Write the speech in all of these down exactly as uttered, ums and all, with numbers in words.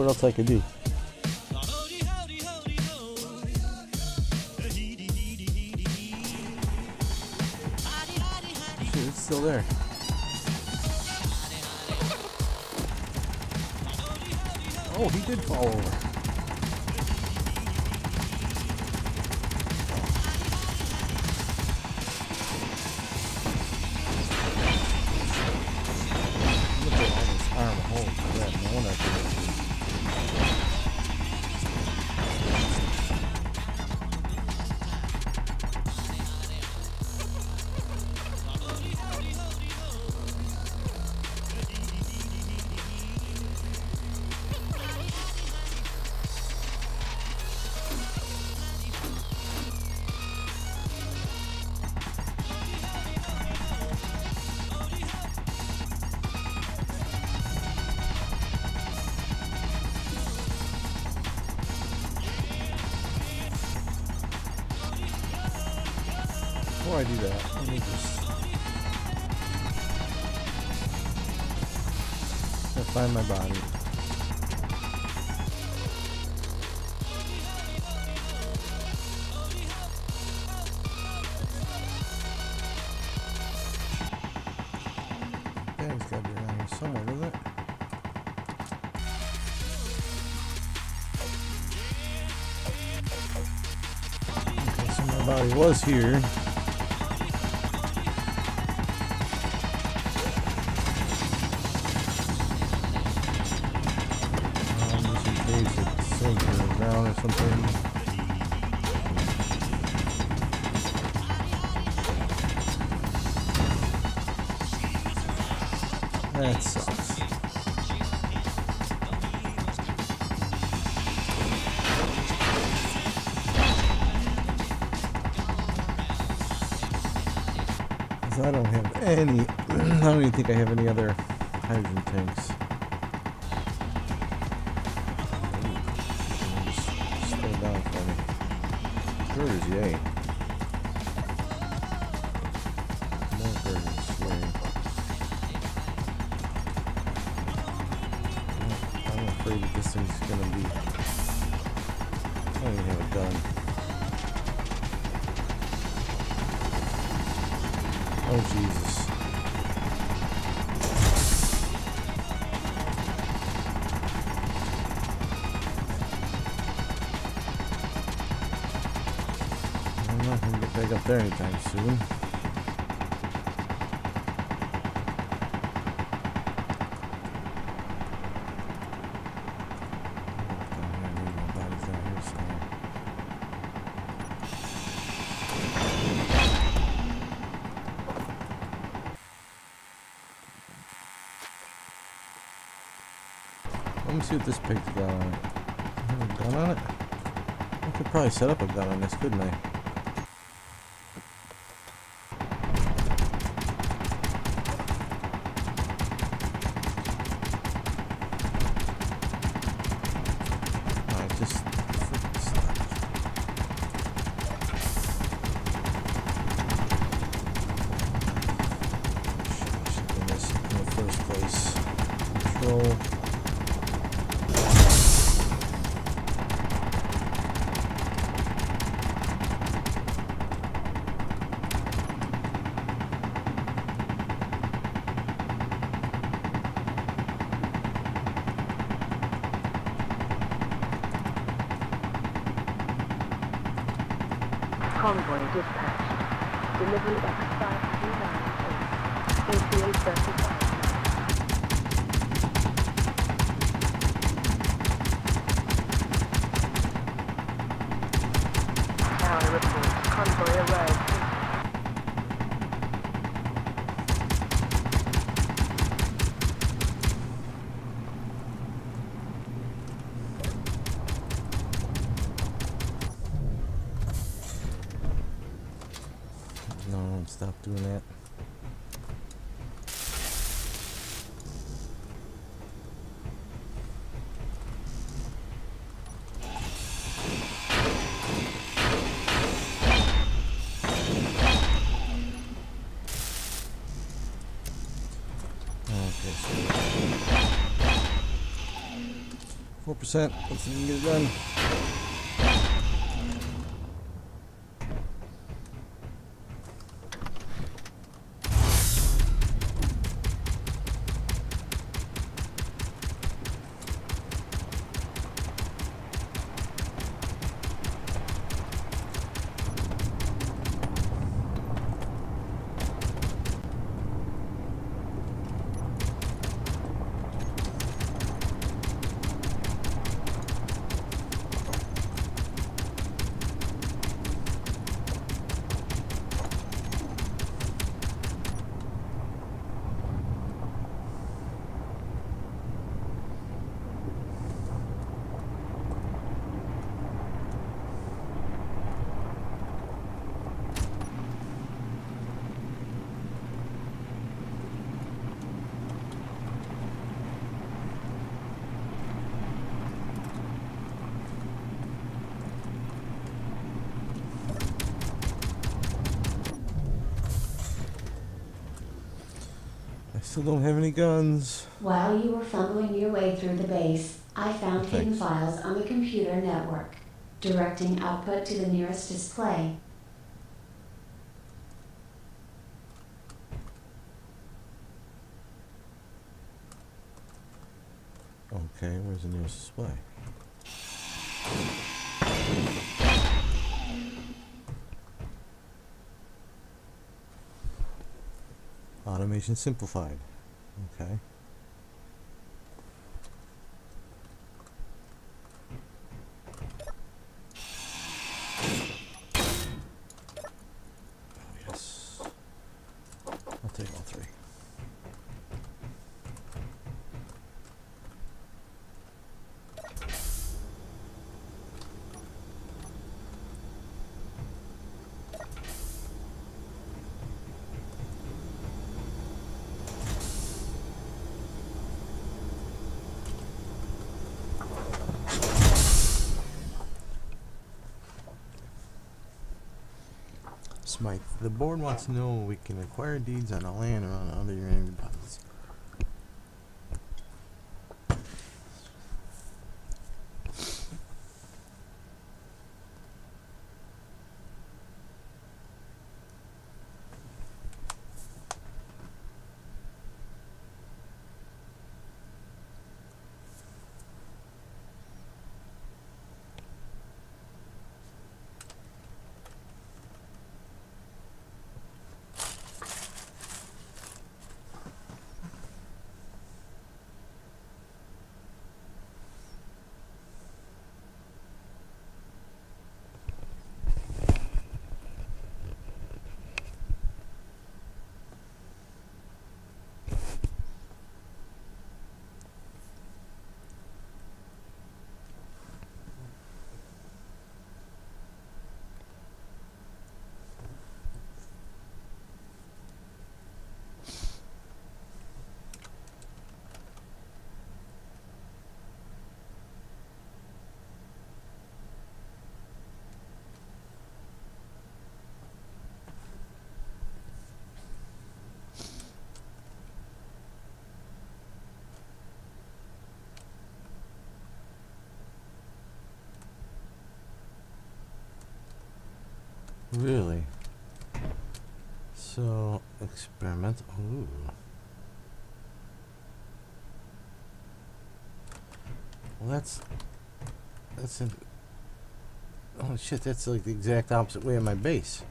sure what else I can do. Shoot, it's still there. Oh, he did fall over. Before I do that, let me just find my body. Yeah, it's gotta be around here somewhere, doesn't it? Okay, so my body was here. Or something. That sucks. Because I don't have any, I don't even think I have any other hydrogen tanks. Burgers, yay. More burgers, yay. I'm afraid that this thing's gonna be... I don't even have it done. Oh, Jesus. I'm not gonna get back up there anytime soon. Let me see what this pig's got on it. I have a gun on it? I could probably set up a gun on this, couldn't I? I just freaking stuck. Should have done this in the first place. Control. Convoy dispatched. Delivery X five two nine eight. A C A thirty-five. Now report. Convoy arrived. Stop doing that. Okay, so four point five four percent. Let's see if we can get it done. Still don't have any guns. While you were fumbling your way through the base, I found Thanks. hidden files on the computer network, directing output to the nearest display. Okay, where's the nearest display? Automation simplified. Okay. Smythe, the board wants to know we can acquire deeds on a land or on other enemy deposits. Really? So, experimental. Ooh. Well, that's. That's. In, oh shit, that's like the exact opposite way of my base.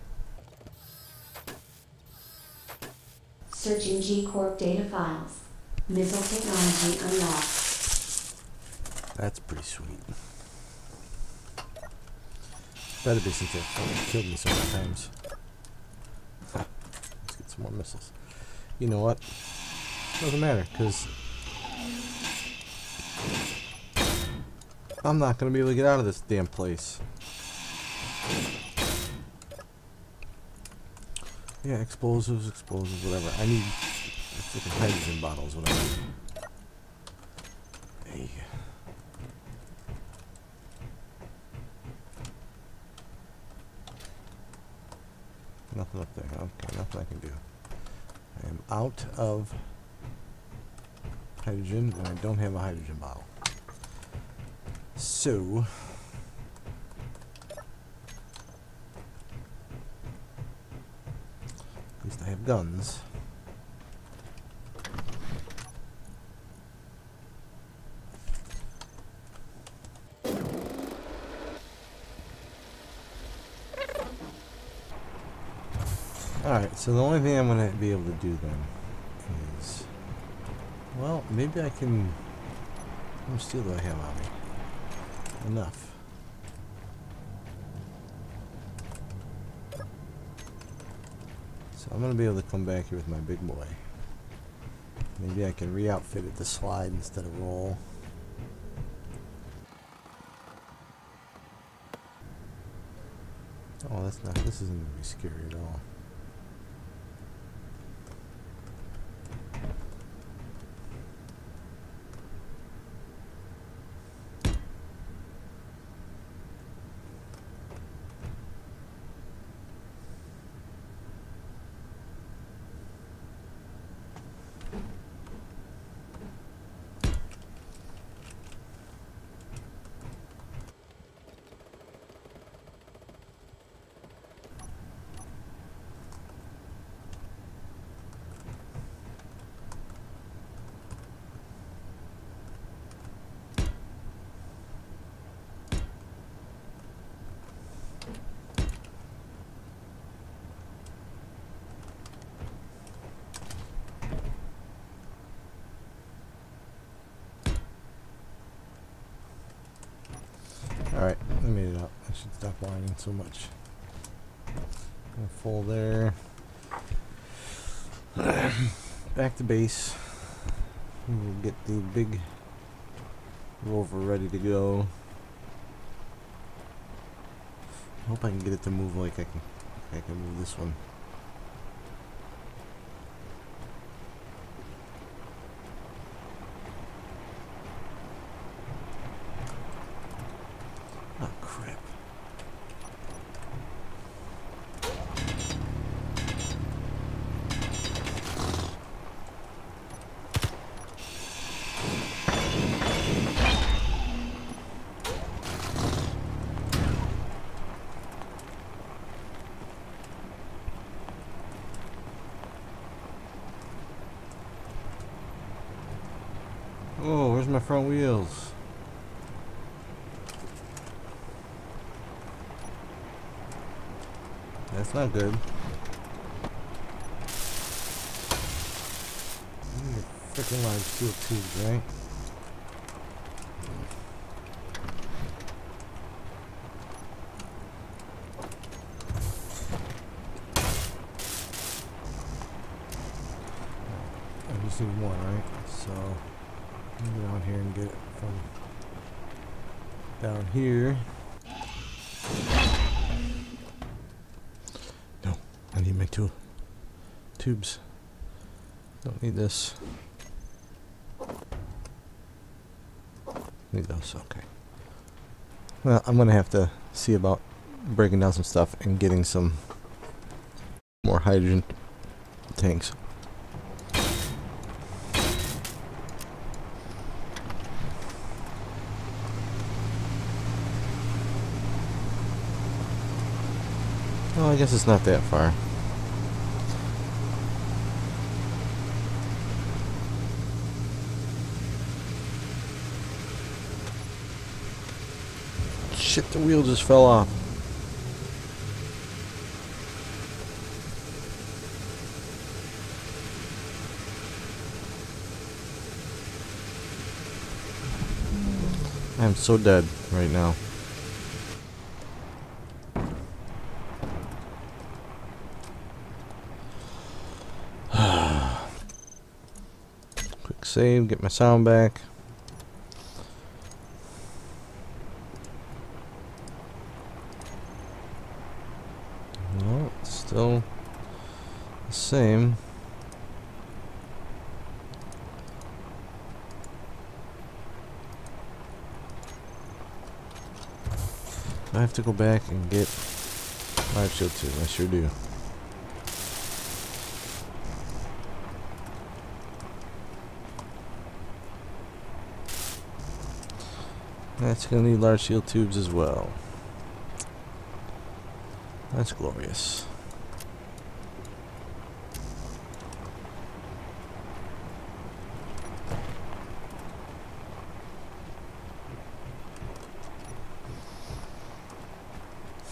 Searching G Corp data files. Missile technology unlocked. That's pretty sweet. Better be since they've killed me so many times. Let's get some more missiles. You know what? Doesn't matter, because I'm not going to be able to get out of this damn place. Yeah, explosives, explosives, whatever. I need freaking hydrogen bottles, whatever. Hey. Nothing up there. Okay, nothing I can do. I am out of hydrogen, and I don't have a hydrogen bottle. So at least I have guns. Alright, so the only thing I'm going to be able to do then is, well, maybe I can, how much steel do I have on me? Enough. So I'm going to be able to come back here with my big boy. Maybe I can re-outfit it to slide instead of roll. Oh, that's not, this isn't going to be scary at all. Alright, I made it up. I should stop whining so much. Full there. Back to base. We'll get the big rover ready to go. I hope I can get it to move like I can I can move this one. Oh, where's my front wheels? That's not good. I need a freaking large steel tubes, right? I just need one, right? So get on here and get it from down here. No, I need my two tubes. Don't need this. Need those, okay. Well, I'm gonna have to see about breaking down some stuff and getting some more hydrogen tanks. Well, I guess it's not that far. Shit, the wheel just fell off. I'm so dead right now. Save, get my sound back. No, it's still the same. I have to go back and get live shield too. I sure do. That's going to need large steel tubes as well. That's glorious.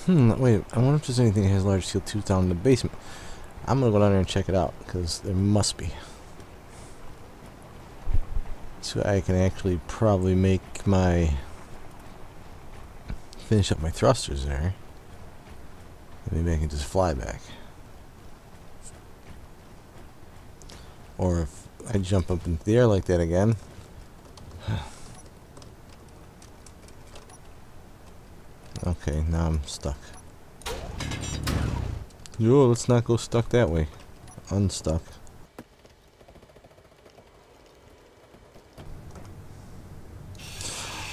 Hmm, wait, I wonder if there's anything that has large steel tubes down in the basement. I'm going to go down there and check it out, because there must be. So I can actually probably make my... finish up my thrusters there. Maybe I can just fly back. Or if I jump up into the air like that again... Okay, now I'm stuck. Yo, let's not go stuck that way. Unstuck.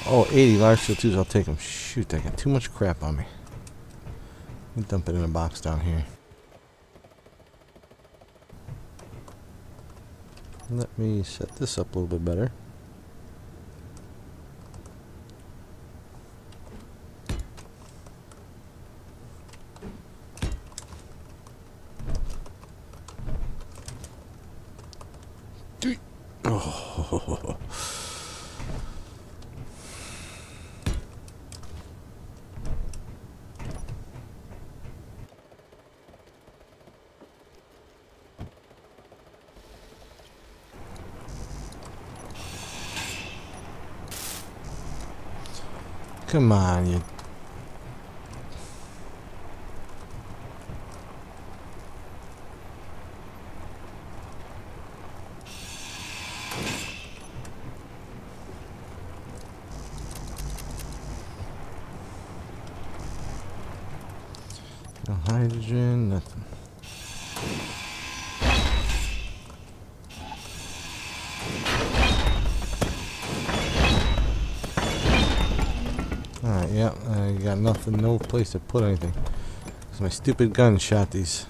Oh, eighty large steel tubes, I'll take them. Shoot, I got too much crap on me. Let me dump it in a box down here. Let me set this up a little bit better. Oh. Come on, you. No hydrogen, nothing. Alright, yeah, I got nothing, no place to put anything. So my stupid gun shot these.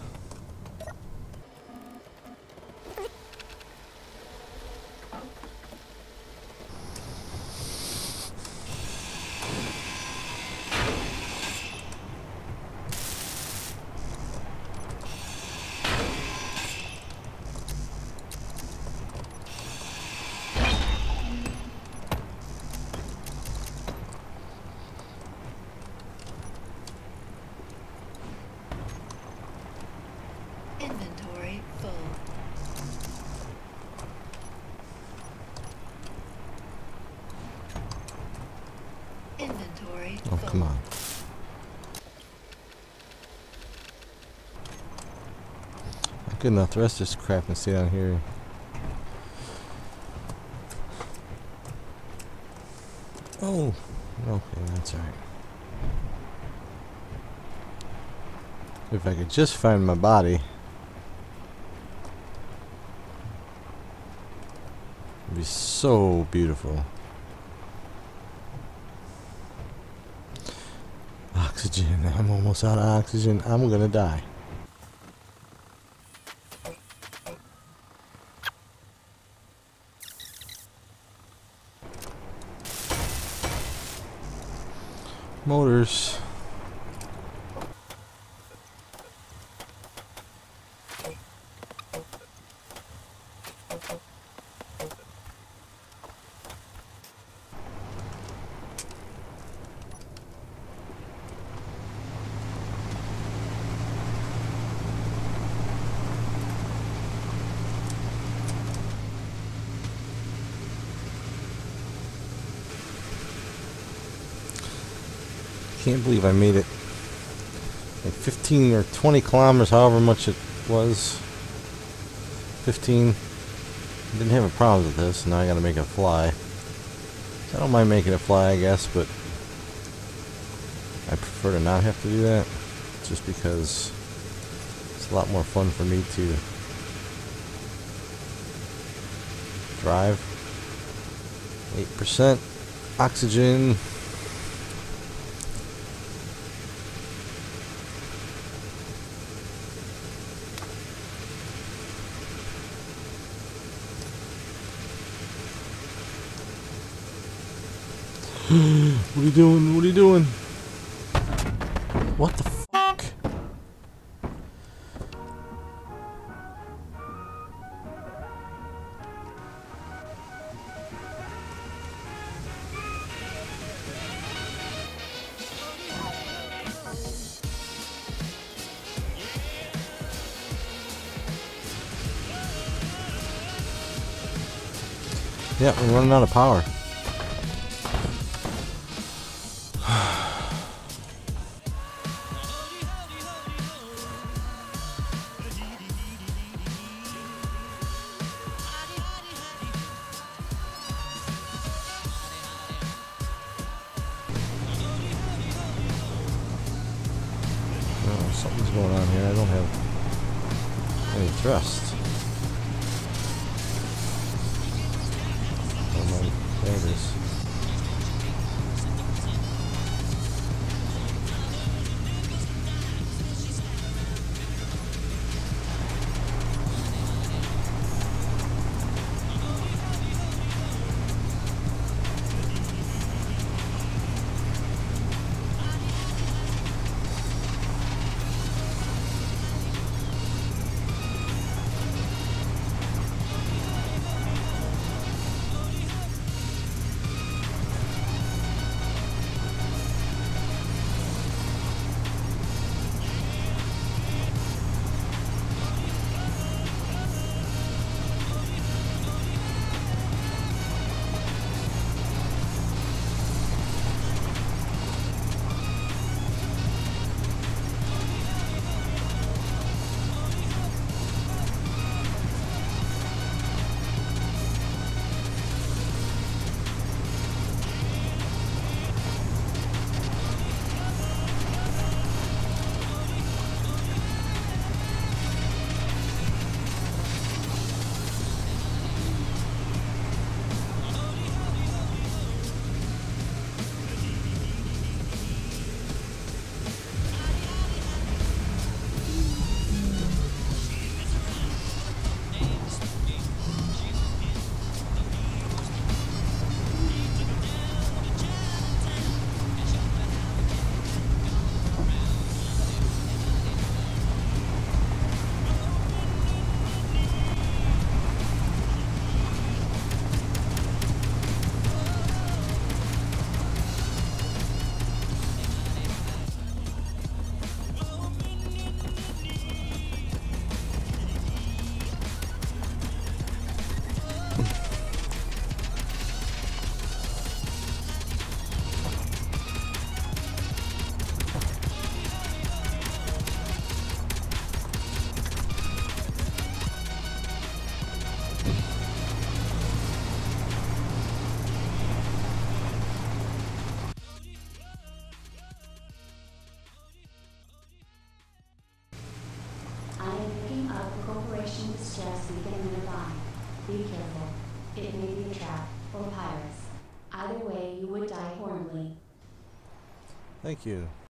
Oh, come on. Not good enough. The rest of this crap and stay down here. Oh, okay, that's alright. If I could just find my body, it'd be so beautiful. Oxygen. I'm almost out of oxygen. I'm gonna die. Motors. Can't believe I made it like fifteen or twenty kilometers, however much it was. fifteen. I didn't have a problem with this, now I gotta make it fly. I don't mind making it fly, I guess, but I prefer to not have to do that, just because it's a lot more fun for me to drive. eight percent oxygen. What are you doing? What are you doing? What the fuck? Yeah, we're running out of power. Something's going on here. I don't have any thrust. Oh my, there it is. Be careful. It may be a trap or pirates. Either way, you would die horribly. Thank you.